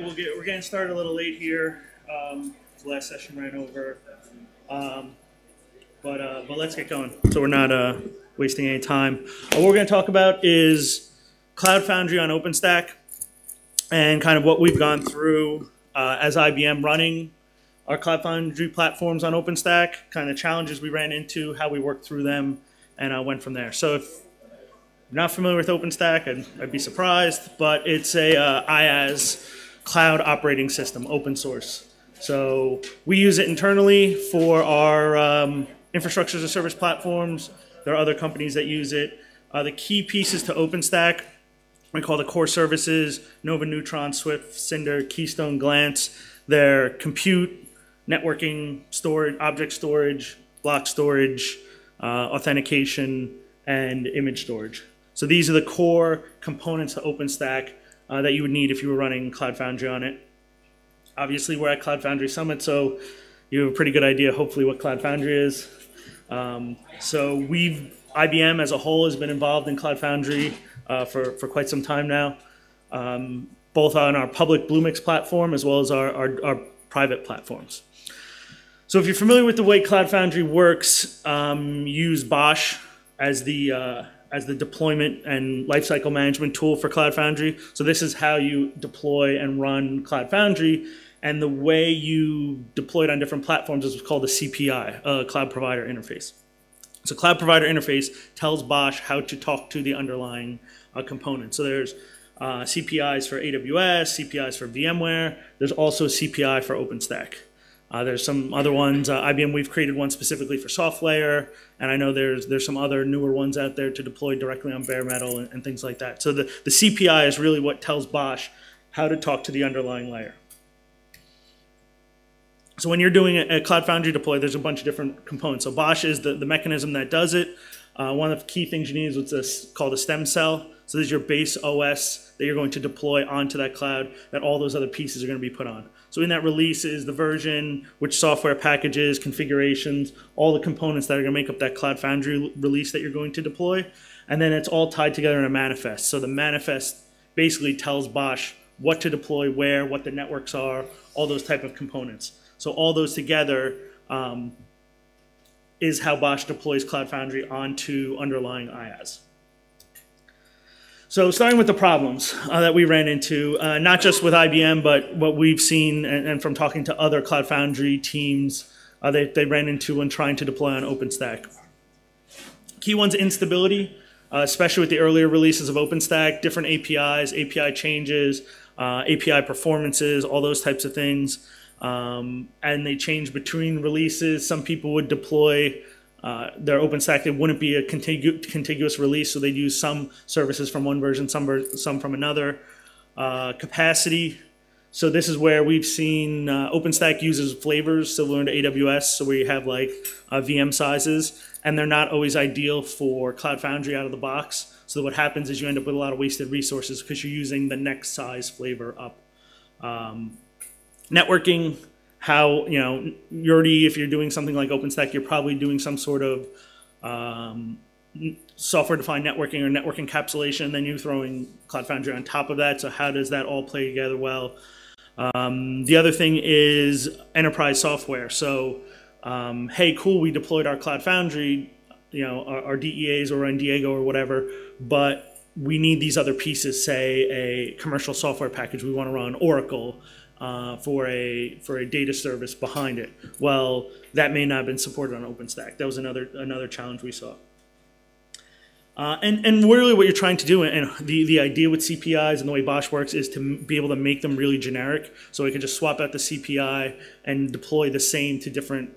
right, we're getting started a little late here. The last session ran over, but let's get going. So we're not wasting any time. What we're going to talk about is Cloud Foundry on OpenStack and kind of what we've gone through as IBM running our Cloud Foundry platforms on OpenStack, kind of challenges we ran into, how we worked through them, and went from there. So if you're not familiar with OpenStack, I'd be surprised, but it's a IaaS cloud operating system, open source. So we use it internally for our infrastructure as a service platforms. There are other companies that use it. The key pieces to OpenStack, we call the core services: Nova, Neutron, Swift, Cinder, Keystone, Glance. They're compute, networking, storage, object storage, block storage, authentication, and image storage. So these are the core components to OpenStack that you would need if you were running Cloud Foundry on it. Obviously, we're at Cloud Foundry Summit, so you have a pretty good idea, hopefully, what Cloud Foundry is. So IBM as a whole has been involved in Cloud Foundry for quite some time now, both on our public Bluemix platform as well as our private platforms. So if you're familiar with the way Cloud Foundry works, you use BOSH as the deployment and lifecycle management tool for Cloud Foundry. So this is how you deploy and run Cloud Foundry. And the way you deploy it on different platforms is what's called the CPI, Cloud Provider Interface. So Cloud Provider Interface tells BOSH how to talk to the underlying component. So there's CPIs for AWS, CPIs for VMware. There's also CPI for OpenStack. There's some other ones. IBM, we've created one specifically for SoftLayer, and I know there's some other newer ones out there to deploy directly on bare metal and things like that. So the CPI is really what tells BOSH how to talk to the underlying layer. So when you're doing a Cloud Foundry deploy, there's a bunch of different components. So BOSH is the mechanism that does it. One of the key things you need is what's called a stem cell. So this is your base OS that you're going to deploy onto that cloud that all those other pieces are going to be put on. So in that release is the version, which software packages, configurations, all the components that are going to make up that Cloud Foundry release that you're going to deploy. And then it's all tied together in a manifest. So the manifest basically tells BOSH what to deploy where, what the networks are, all those type of components. So all those together is how BOSH deploys Cloud Foundry onto underlying IaaS. So starting with the problems that we ran into, not just with IBM, but what we've seen and from talking to other Cloud Foundry teams they ran into when trying to deploy on OpenStack. Key one's instability, especially with the earlier releases of OpenStack, different APIs, API changes, API performances, all those types of things. And they change between releases. Some people would deploy their OpenStack. It wouldn't be a contiguous release, so they'd use some services from one version, some from another. Capacity. So this is where we've seen OpenStack uses flavors similar to AWS, so where you have like VM sizes, and they're not always ideal for Cloud Foundry out of the box. So what happens is you end up with a lot of wasted resources because you're using the next size flavor up. Networking, how, you know, you're already, if you're doing something like OpenStack, you're probably doing some sort of software-defined networking or network encapsulation, and then you're throwing Cloud Foundry on top of that. So how does that all play together well? The other thing is enterprise software. So, hey, cool, we deployed our Cloud Foundry, you know, our DEAs or in Diego or whatever, but we need these other pieces, say a commercial software package we want to run, Oracle, for a data service behind it. Well, that may not have been supported on OpenStack. That was another challenge we saw. And really what you're trying to do, and the idea with CPIs and the way BOSH works, is to be able to make them really generic, so I can just swap out the CPI and deploy the same to different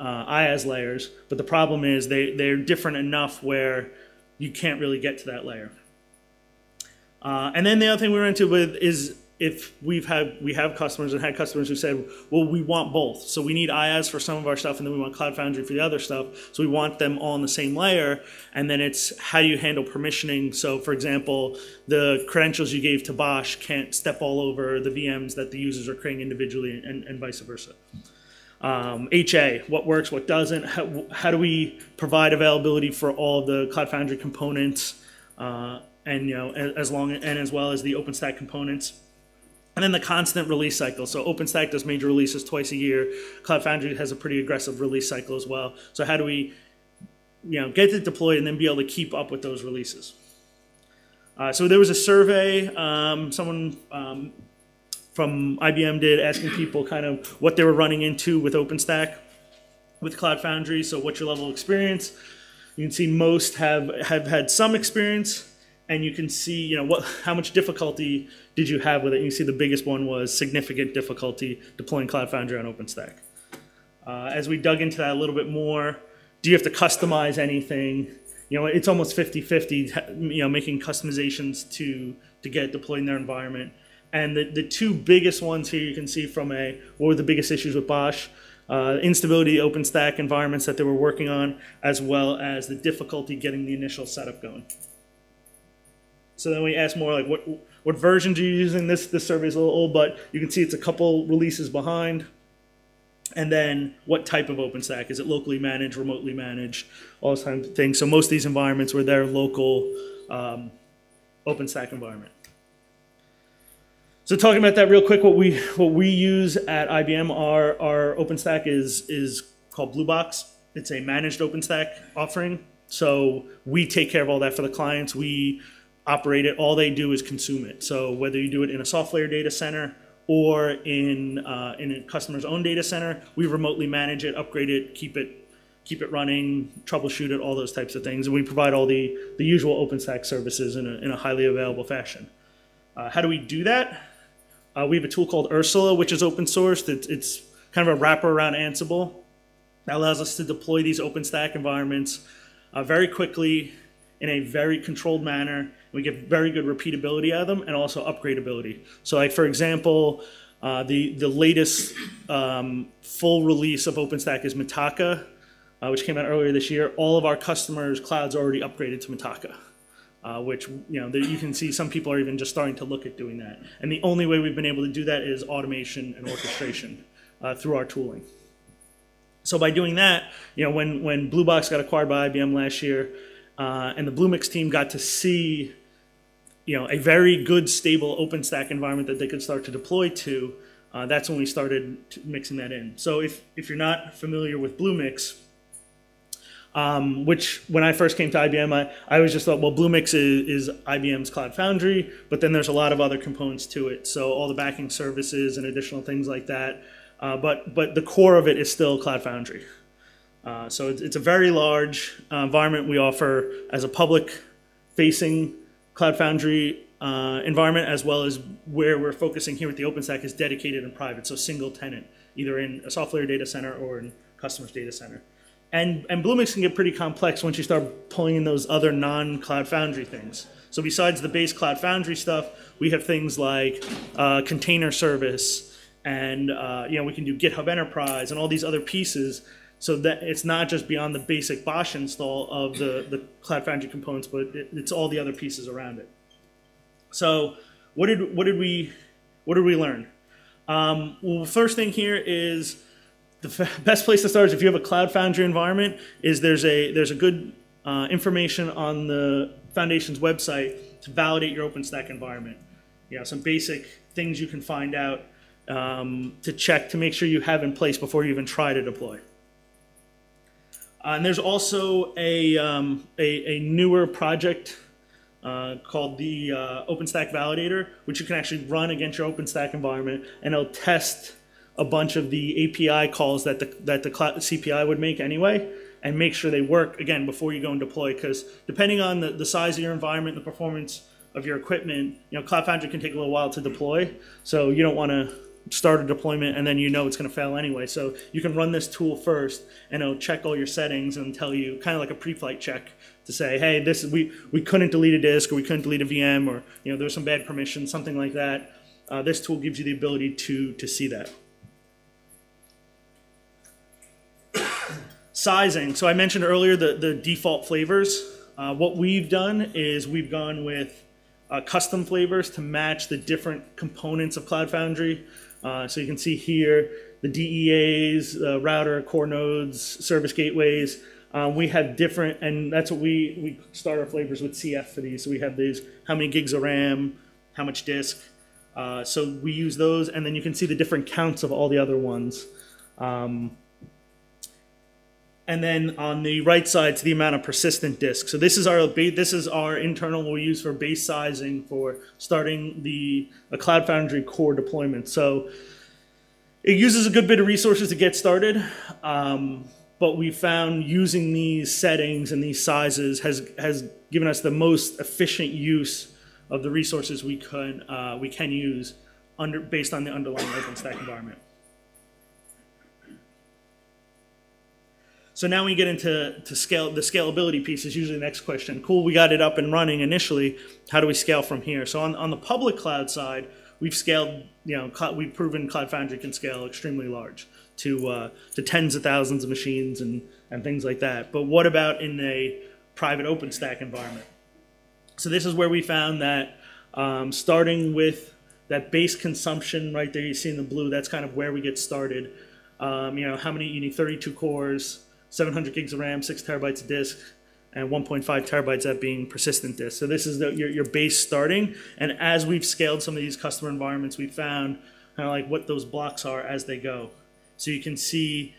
IaaS layers. But the problem is they're different enough where you can't really get to that layer. And then the other thing we ran into with is, if we have customers and had customers who said, well, we want both. So we need IaaS for some of our stuff, and then we want Cloud Foundry for the other stuff. So we want them all in the same layer. And then it's how do you handle permissioning? So for example, the credentials you gave to BOSH can't step all over the VMs that the users are creating individually, and vice versa. HA, what works, what doesn't? How do we provide availability for all the Cloud Foundry components, and you know, as well as the OpenStack components? And then the constant release cycle. So OpenStack does major releases twice a year. Cloud Foundry has a pretty aggressive release cycle as well. So how do we, you know, get it deployed and then be able to keep up with those releases? So there was a survey someone from IBM did, asking people kind of what they were running into with OpenStack, with Cloud Foundry. So what's your level of experience? You can see most have had some experience. And you can see, you know, what, how much difficulty did you have with it? And you see the biggest one was significant difficulty deploying Cloud Foundry on OpenStack. As we dug into that a little bit more, do you have to customize anything? You know, it's almost 50-50, you know, making customizations to get it deployed in their environment. And the two biggest ones here you can see from a, what were the biggest issues with BOSH? Instability, OpenStack environments that they were working on, as well as the difficulty getting the initial setup going. So then we asked more like, what versions are you using? This survey is a little old, but you can see it's a couple releases behind. And then what type of OpenStack? Is it locally managed, remotely managed, all those kinds of things? So most of these environments were their local OpenStack environment. So talking about that real quick, what we use at IBM, our OpenStack is called Blue Box. It's a managed OpenStack offering. So we take care of all that for the clients. We operate it. All they do is consume it. So whether you do it in a soft layer data center or in a customer's own data center, we remotely manage it, upgrade it, keep it running, troubleshoot it, all those types of things. And we provide all the usual OpenStack services in a highly available fashion. How do we do that? We have a tool called Ursula, which is open sourced. It's kind of a wrapper around Ansible that allows us to deploy these OpenStack environments very quickly in a very controlled manner. We get very good repeatability out of them and also upgradability. So like, for example, the latest full release of OpenStack is Mitaka, which came out earlier this year. All of our customers' clouds are already upgraded to Mitaka. Which, you know, you can see some people are even just starting to look at doing that. And the only way we've been able to do that is automation and orchestration through our tooling. So by doing that, you know, when Blue Box got acquired by IBM last year, and the Bluemix team got to see, you know, a very good, stable OpenStack environment that they could start to deploy to, that's when we started mixing that in. So if you're not familiar with Bluemix, which when I first came to IBM, I always just thought, well, Bluemix is IBM's Cloud Foundry, but then there's a lot of other components to it. So all the backing services and additional things like that. But the core of it is still Cloud Foundry. So it's a very large environment. We offer as a public-facing Cloud Foundry environment, as well as where we're focusing here with the OpenStack is dedicated and private, so single tenant, either in a software data center or in customer's data center. And Bluemix can get pretty complex once you start pulling in those other non-Cloud Foundry things. So besides the base Cloud Foundry stuff, we have things like container service, and you know, we can do GitHub Enterprise and all these other pieces, so that it's not just beyond the basic BOSH install of the Cloud Foundry components, but it's all the other pieces around it. So what did we learn? Well, first thing here is, the best place to start is if you have a Cloud Foundry environment, is there's a good information on the Foundation's website to validate your OpenStack environment. You know, some basic things you can find out to check to make sure you have in place before you even try to deploy. And there's also a newer project called the OpenStack Validator, which you can actually run against your OpenStack environment, and it'll test a bunch of the API calls that the CPI would make anyway, and make sure they work, again, before you go and deploy, because depending on the size of your environment, the performance of your equipment, you know, Cloud Foundry can take a little while to deploy, so you don't want to start a deployment and then you know it's going to fail anyway. So you can run this tool first, and it'll check all your settings and tell you, kind of like a pre-flight check, to say, hey, this we couldn't delete a disk, or we couldn't delete a VM, or, you know, there's some bad permissions, something like that. This tool gives you the ability to see that. Sizing. So I mentioned earlier the default flavors. What we've done is we've gone with custom flavors to match the different components of Cloud Foundry. So you can see here the DEAs, router, core nodes, service gateways. We have different, and that's what we start our flavors with CF for these. So we have these, how many gigs of RAM, how much disk. So we use those, and then you can see the different counts of all the other ones. And then on the right side, to the amount of persistent disk. So this is our internal we use for base sizing for starting the Cloud Foundry core deployment. So it uses a good bit of resources to get started, but we found using these settings and these sizes has given us the most efficient use of the resources we can use based on the underlying OpenStack environment. So now we get into scale. The scalability piece is usually the next question. Cool, we got it up and running initially. How do we scale from here? So on the public cloud side, we've scaled. We've proven Cloud Foundry can scale extremely large to tens of thousands of machines and things like that. But what about in a private OpenStack environment? So this is where we found that starting with that base consumption right there, you see in the blue. That's kind of where we get started. How many you need? 32 cores. 700 gigs of RAM, 6 terabytes of disk, and 1.5 terabytes that being persistent disk. So this is your base starting. And as we've scaled some of these customer environments, we found kind of like what those blocks are as they go. So you can see,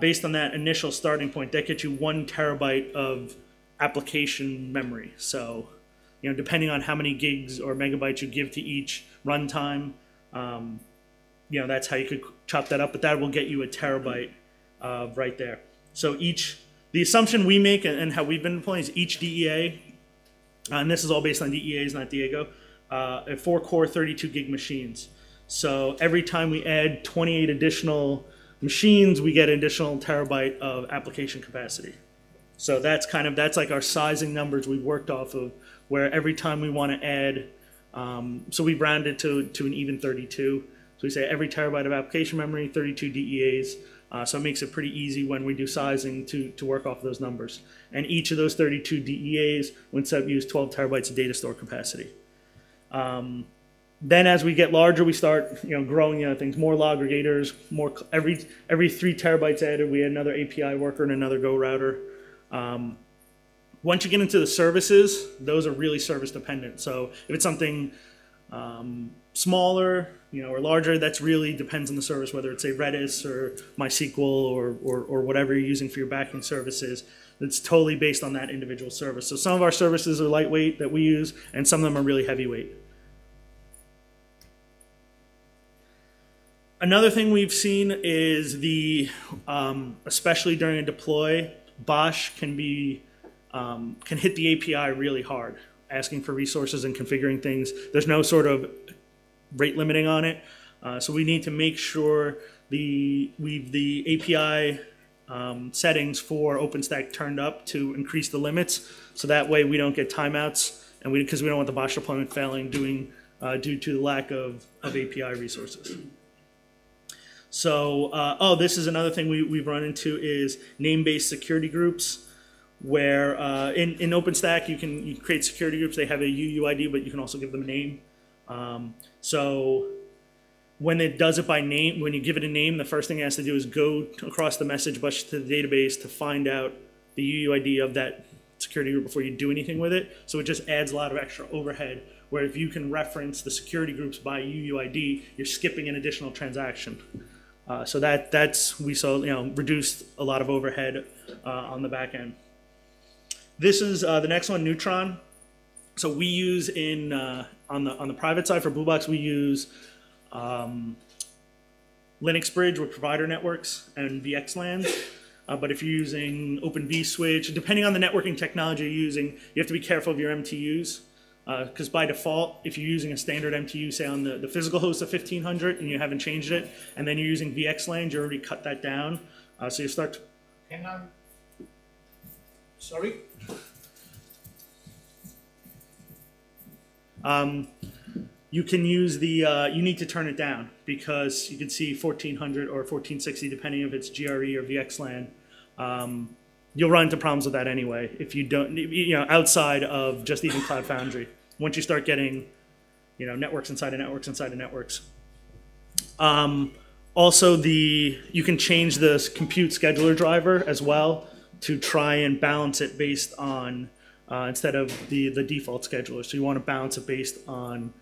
based on that initial starting point, that gets you 1 terabyte of application memory. So, depending on how many gigs or megabytes you give to each runtime, that's how you could chop that up. But that will get you 1 terabyte right there. So the assumption we make and how we've been deploying is each DEA, and this is all based on DEAs, not Diego, 4-core 32-gig machines. So every time we add 28 additional machines, we get an additional terabyte of application capacity. So that's like our sizing numbers we worked off of, where every time we want to add, so we rounded to an even 32. So we say every terabyte of application memory, 32 DEAs. So it makes it pretty easy when we do sizing to work off those numbers. And each of those 32 DEAs would use 12 terabytes of data store capacity. Then as we get larger, we start growing the other things. More Loggregators, every 3 terabytes added, we add another API worker and another Go router. Once you get into the services, those are really service dependent. So if it's something smaller, or larger, that's really depends on the service, whether it's a Redis or MySQL or whatever you're using for your backend services. It's totally based on that individual service. So some of our services are lightweight that we use, and some of them are really heavyweight. Another thing we've seen is especially during a deploy, BOSH can hit the API really hard, asking for resources and configuring things. There's no sort of rate limiting on it, so we need to make sure the API settings for OpenStack turned up to increase the limits, so that way we don't get timeouts, and because we don't want the BOSH deployment failing due to the lack of API resources. So this is another thing we've run into is name-based security groups, where in OpenStack you create security groups. They have a UUID, but you can also give them a name. So when it does it by name, when you give it a name, the first thing it has to do is go across the message bus to the database to find out the UUID of that security group before you do anything with it. So it just adds a lot of extra overhead, where if you can reference the security groups by UUID, you're skipping an additional transaction. So we saw, reduced a lot of overhead on the back end. This is the next one, Neutron. So we use on the private side for Blue Box, we use Linux Bridge with provider networks and VXLAN. But if you're using Open V-Switch, depending on the networking technology you're using, you have to be careful of your MTUs. Because by default, if you're using a standard MTU, say on the physical host of 1500 and you haven't changed it, and then you're using VXLAN, you already cut that down. So you start to... Hang on. Sorry. You can use you need to turn it down, because you can see 1400 or 1460, depending if it's GRE or VXLAN. You'll run into problems with that anyway, if you don't, outside of just even Cloud Foundry. Once you start getting, networks inside of networks inside of networks. Also, you can change this compute scheduler driver as well to try and balance it based on, instead of the default scheduler. So you want to balance it based on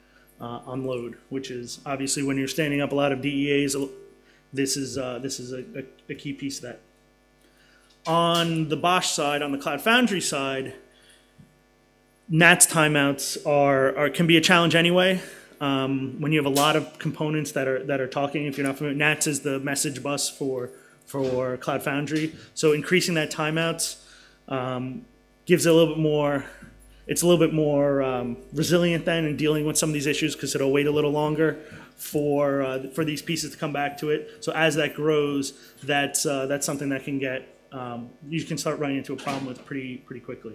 unload, which is obviously when you're standing up a lot of DEAs, this is a key piece of that. On the BOSH side, on the Cloud Foundry side, NATS timeouts can be a challenge anyway. When you have a lot of components that are talking, if you're not familiar, NATS is the message bus for Cloud Foundry. So increasing that timeouts gives it a little bit more. It's a little bit more resilient then in dealing with some of these issues, because it'll wait a little longer for these pieces to come back to it. So as that grows, that's something that can get you can start running into a problem with pretty quickly.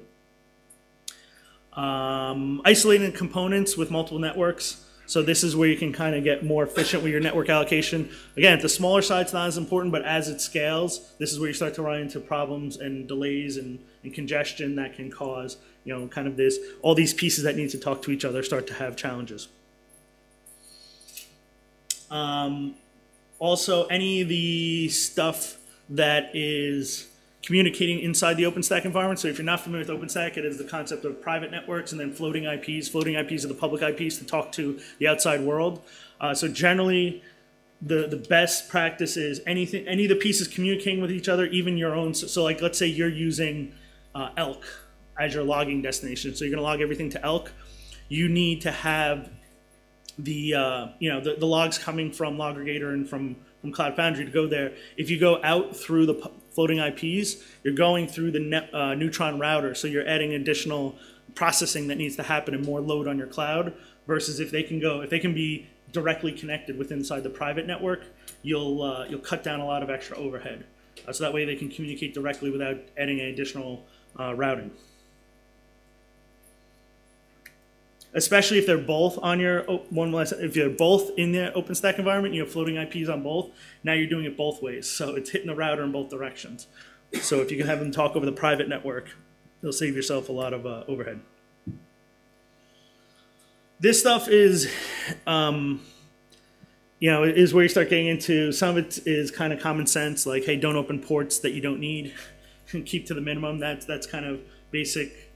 Isolating components with multiple networks. So this is where you can kind of get more efficient with your network allocation. Again, at the smaller side, it's not as important, but as it scales, this is where you start to run into problems and delays and congestion that can cause, you know, kind of this, all these pieces that need to talk to each other start to have challenges. Also, any of the stuff that is communicating inside the OpenStack environment. So if you're not familiar with OpenStack, it is the concept of private networks and then floating IPs. Floating IPs are the public IPs to talk to the outside world. So generally, the best practice is any of the pieces communicating with each other, even your own. So like, let's say you're using ELK as your logging destination. So you're gonna log everything to ELK. You need to have the logs coming from Loggregator and from Cloud Foundry to go there. If you go out through the floating IPs, you're going through the Neutron router, so you're adding additional processing that needs to happen and more load on your cloud, versus if they can be directly connected with inside the private network, you'll cut down a lot of extra overhead. So that way they can communicate directly without adding an additional routing. Especially if they're both on your if you're both in the OpenStack environment, you have floating IPs on both. Now you're doing it both ways, so it's hitting the router in both directions. So if you can have them talk over the private network, you'll save yourself a lot of overhead. This stuff is, is where you start getting into some of it is kind of common sense, like, hey, don't open ports that you don't need, and keep to the minimum. That's kind of basic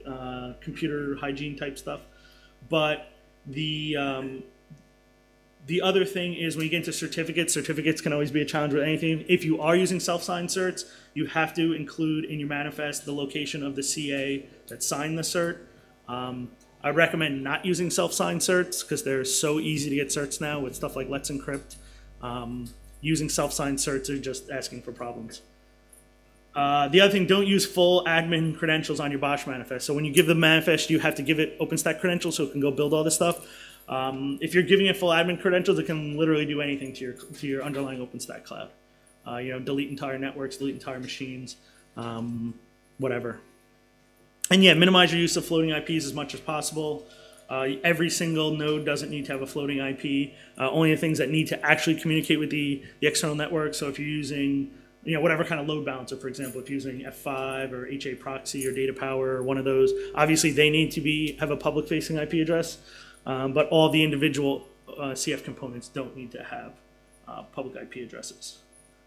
computer hygiene type stuff. But the other thing is when you get into certificates, certificates can always be a challenge with anything. If you are using self-signed certs, you have to include in your manifest the location of the CA that signed the cert. I recommend not using self-signed certs because they're so easy to get certs now with stuff like Let's Encrypt. Using self-signed certs are just asking for problems. The other thing, don't use full admin credentials on your BOSH manifest. So when you give the manifest, you have to give it OpenStack credentials so it can go build all this stuff. If you're giving it full admin credentials, it can literally do anything to your underlying OpenStack cloud. Delete entire networks, delete entire machines, whatever. And yeah, minimize your use of floating IPs as much as possible. Every single node doesn't need to have a floating IP. Only the things that need to actually communicate with the external network. So if you're using whatever kind of load balancer, for example, if using F5 or HAProxy or Datapower or one of those, obviously they need to have a public-facing IP address, but all the individual CF components don't need to have public IP addresses.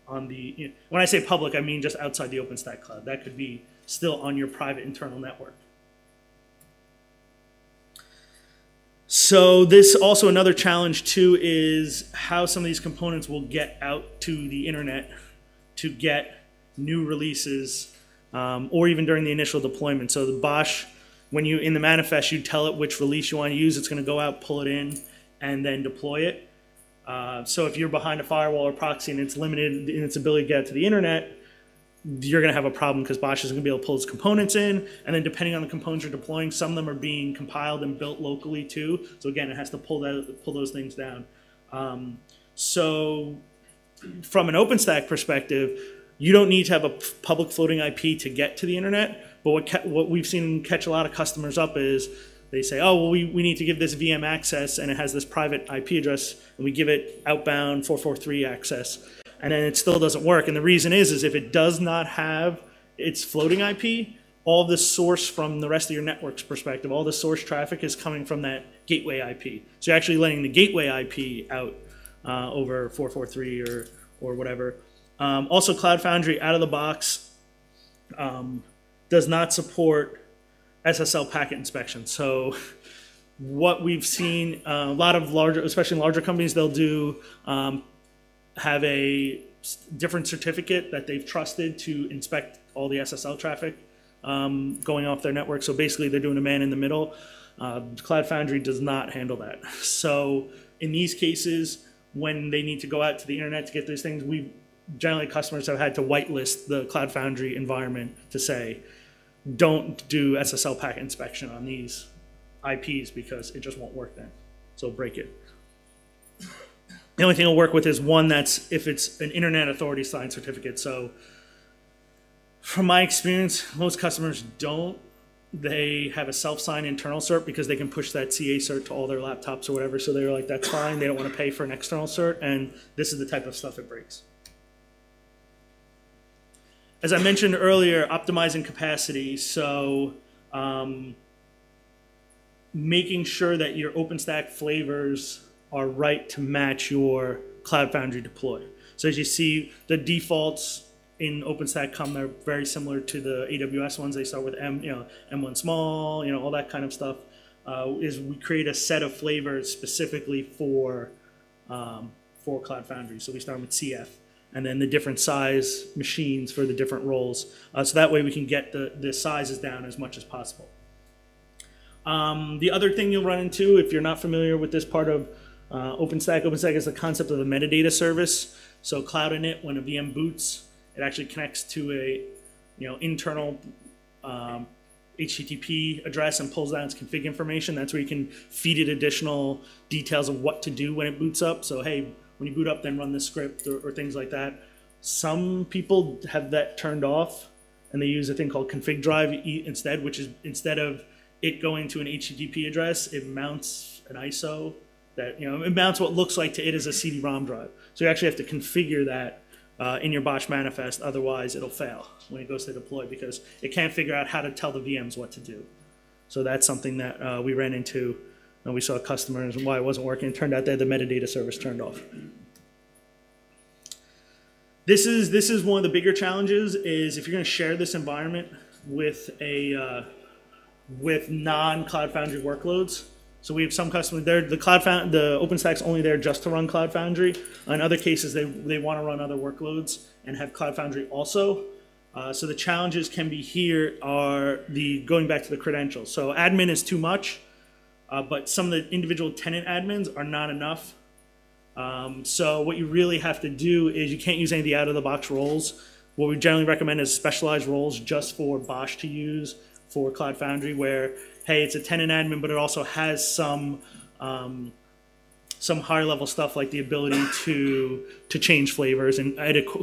When I say public, I mean just outside the OpenStack cloud. That could be still on your private internal network. So this also another challenge too is how some of these components will get out to the internet to get new releases, or even during the initial deployment. So the BOSH, when you in the manifest, you tell it which release you want to use. It's going to go out, pull it in, and then deploy it. So if you're behind a firewall or proxy and it's limited in its ability to get to the internet, you're going to have a problem because BOSH isn't going to be able to pull its components in. And then depending on the components you're deploying, some of them are being compiled and built locally too. So again, it has to pull those things down. So from an OpenStack perspective, you don't need to have a public floating IP to get to the internet, but what we've seen catch a lot of customers up is they say, oh, well, we need to give this VM access, and it has this private IP address, and we give it outbound 443 access, and then it still doesn't work. And the reason is if it does not have its floating IP, all the source from the rest of your network's perspective, all the source traffic is coming from that gateway IP. So you're actually letting the gateway IP out over 443 or whatever. Also, Cloud Foundry out of the box does not support SSL packet inspection. So what we've seen, a lot of larger, especially larger companies, they'll do have a different certificate that they've trusted to inspect all the SSL traffic going off their network. So basically they're doing a man in the middle. Cloud Foundry does not handle that. So in these cases, when they need to go out to the internet to get these things, we generally, customers have had to whitelist the Cloud Foundry environment to say, don't do SSL packet inspection on these IPs because it just won't work then. So break it. The only thing it'll work with is one that's if it's an Internet Authority signed certificate. So from my experience, most customers don't. They have a self-signed internal cert because they can push that CA cert to all their laptops or whatever. So they're like, that's fine. They don't want to pay for an external cert. And this is the type of stuff it breaks. As I mentioned earlier, optimizing capacity. So making sure that your OpenStack flavors are right to match your Cloud Foundry deploy. So as you see, the defaults in OpenStack come, they're very similar to the AWS ones. They start with M, M1 small, all that kind of stuff. Is we create a set of flavors specifically for Cloud Foundry. So we start with CF, and then the different size machines for the different roles. So that way we can get the sizes down as much as possible. The other thing you'll run into, if you're not familiar with this part of OpenStack, OpenStack is the concept of the metadata service. So CloudInit, when a VM boots, it actually connects to a internal HTTP address and pulls down its config information. That's where you can feed it additional details of what to do when it boots up. So hey, when you boot up, then run this script or things like that. Some people have that turned off and they use a thing called config drive instead, which is instead of it going to an HTTP address, it mounts an ISO that, it mounts what looks like to it as a CD-ROM drive. So you actually have to configure that in your BOSH manifest, otherwise it'll fail when it goes to deploy because it can't figure out how to tell the VMs what to do. So that's something that we ran into and we saw customers and why it wasn't working. It turned out they had the metadata service turned off. This is one of the bigger challenges is if you're going to share this environment with a with non-Cloud Foundry workloads. So we have some customers, the OpenStack's only there just to run Cloud Foundry. In other cases, they want to run other workloads and have Cloud Foundry also. So the challenges can be here are going back to the credentials. So admin is too much, but some of the individual tenant admins are not enough. So what you really have to do is you can't use any of the out-of-the-box roles. What we generally recommend is specialized roles just for BOSH to use for Cloud Foundry where hey, it's a tenant admin, but it also has some higher level stuff like the ability to change flavors. And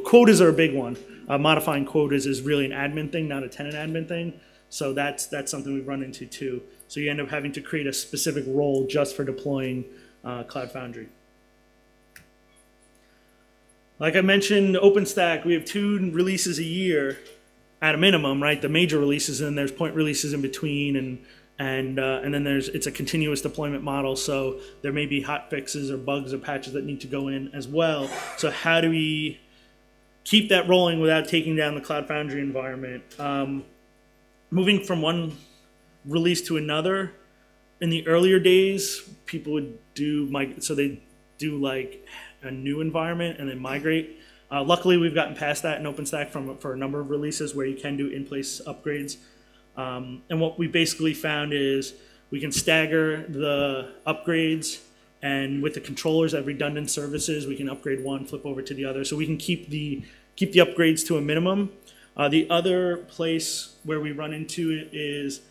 quotas are a big one. Modifying quotas is really an admin thing, not a tenant admin thing. So that's something we've run into too. So you end up having to create a specific role just for deploying Cloud Foundry. Like I mentioned, OpenStack, we have 2 releases a year at a minimum, right? The major releases, and there's point releases in between, and then it's a continuous deployment model, so there may be hot fixes or bugs or patches that need to go in as well. So how do we keep that rolling without taking down the Cloud Foundry environment? Moving from one release to another, in the earlier days, people would do like a new environment and then migrate. Luckily, we've gotten past that in OpenStack for a number of releases where you can do in-place upgrades. And what we basically found is we can stagger the upgrades, and with the controllers that have redundant services, we can upgrade one, flip over to the other. So we can keep the upgrades to a minimum. The other place where we run into it is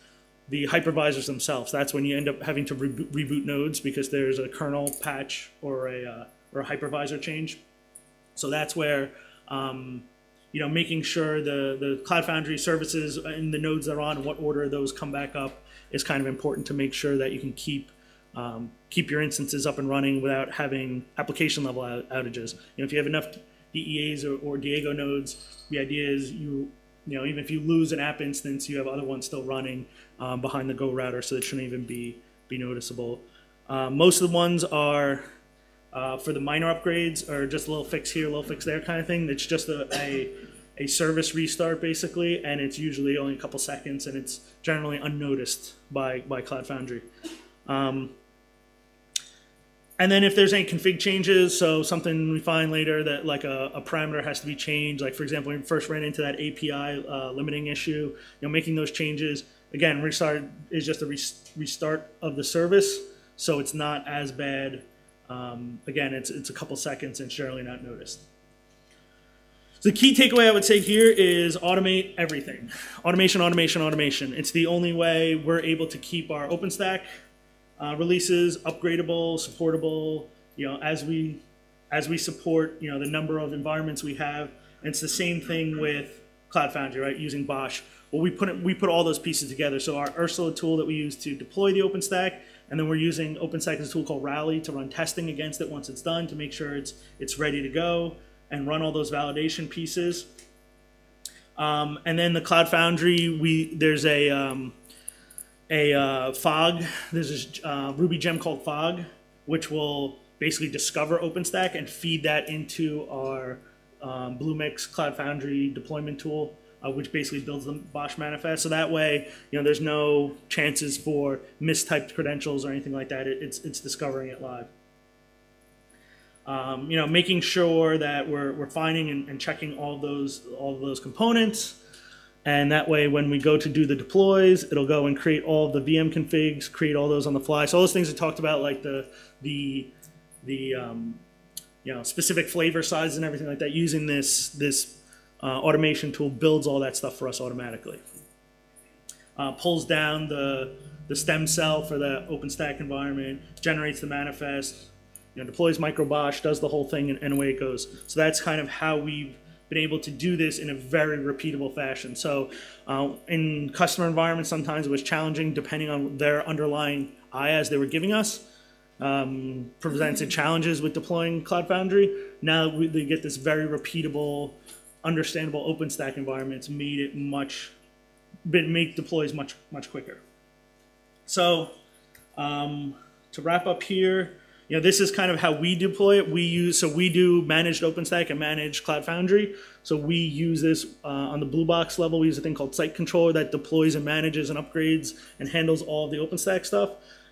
the hypervisors themselves. That's when you end up having to reboot nodes because there's a kernel patch or a hypervisor change. So that's where making sure the Cloud Foundry services and the nodes they're on, and what order those come back up, is kind of important to make sure that you can keep your instances up and running without having application level outages. If you have enough DEAs or Diego nodes, the idea is even if you lose an app instance, you have other ones still running behind the Go router, so it shouldn't even be noticeable. Most of the ones are for the minor upgrades, or just a little fix here, a little fix there kind of thing. It's just a service restart basically, and it's usually only a couple seconds, and it's generally unnoticed by Cloud Foundry. And then if there's any config changes, so something we find later that like a parameter has to be changed, like for example, when we first ran into that API limiting issue, you know, making those changes. Again, restart is just a restart of the service, so it's not as bad. Again, it's a couple seconds and generally not noticed. So the key takeaway I would say here is automate everything. Automation, automation, automation. It's the only way we're able to keep our OpenStack releases upgradable, supportable, you know, as we support, you know, the number of environments we have. And it's the same thing with Cloud Foundry, right? Using BOSH. Well, we put all those pieces together. So our Ursula tool that we use to deploy the OpenStack, and then we're using OpenStack as a tool called Rally to run testing against it once it's done to make sure it's ready to go and run all those validation pieces. And then the Cloud Foundry, there's a Fog. There's this Ruby gem called Fog, which will basically discover OpenStack and feed that into our Bluemix Cloud Foundry deployment tool, which basically builds the BOSH manifest. So that way, you know, there's no chances for mistyped credentials or anything like that. It's discovering it live. You know, making sure that we're finding and checking all of those components. And that way, when we go to do the deploys, it'll go and create all the VM configs, create all those on the fly. So all those things I talked about, like the you know, specific flavor sizes and everything like that, using this automation tool builds all that stuff for us automatically. Pulls down the stem cell for the OpenStack environment, generates the manifest, you know, deploys microBOSH, does the whole thing, and away it goes. So that's kind of how we've been able to do this in a very repeatable fashion. So in customer environments, sometimes it was challenging depending on their underlying IaaS they were giving us, presented challenges with deploying Cloud Foundry. Now they get this very repeatable, understandable OpenStack environment. It's made it make deploys much, much quicker. So to wrap up here, you know, this is kind of how we deploy it. We do managed OpenStack and managed Cloud Foundry. So we use this on the Blue Box level. We use a thing called Site Controller that deploys and manages and upgrades and handles all of the OpenStack stuff.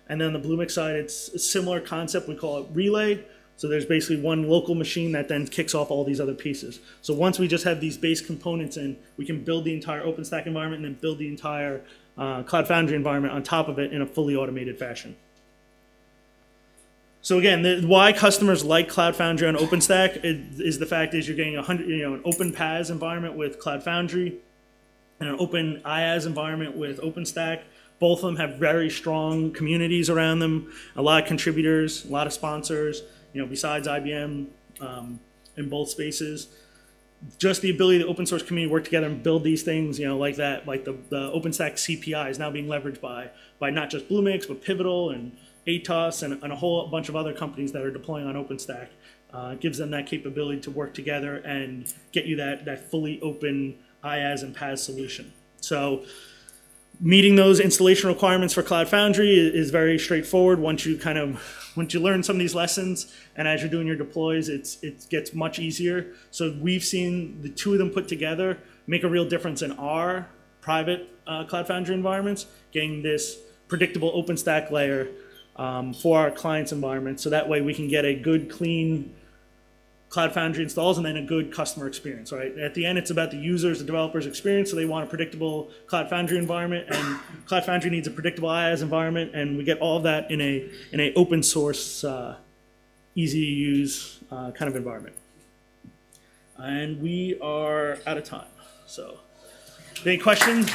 And then on the Bluemix side, it's a similar concept. We call it Relay. So there's basically one local machine that then kicks off all these other pieces. So once we just have these base components in, we can build the entire OpenStack environment and then build the entire Cloud Foundry environment on top of it in a fully automated fashion. So again, why customers like Cloud Foundry on OpenStack is the fact is you're getting an open PaaS environment with Cloud Foundry and an open IaaS environment with OpenStack. Both of them have very strong communities around them, a lot of contributors, a lot of sponsors, you know, besides IBM in both spaces. Just the ability of the open source community to work together and build these things, you know, like that, like the OpenStack CPI is now being leveraged by not just Bluemix, but Pivotal and Atos and a whole bunch of other companies that are deploying on OpenStack. Gives them that capability to work together and get you that fully open IaaS and PaaS solution. So meeting those installation requirements for Cloud Foundry is very straightforward. Once you learn some of these lessons and as you're doing your deploys, it gets much easier. So we've seen the two of them put together make a real difference in our private Cloud Foundry environments, getting this predictable OpenStack layer for our clients' environment, so that way we can get a good, clean Cloud Foundry installs and then a good customer experience, right? At the end, it's about the users, the developers' experience, so they want a predictable Cloud Foundry environment, and Cloud Foundry needs a predictable IaaS environment, and we get all of that in a open source, easy-to-use kind of environment. And we are out of time, so any questions?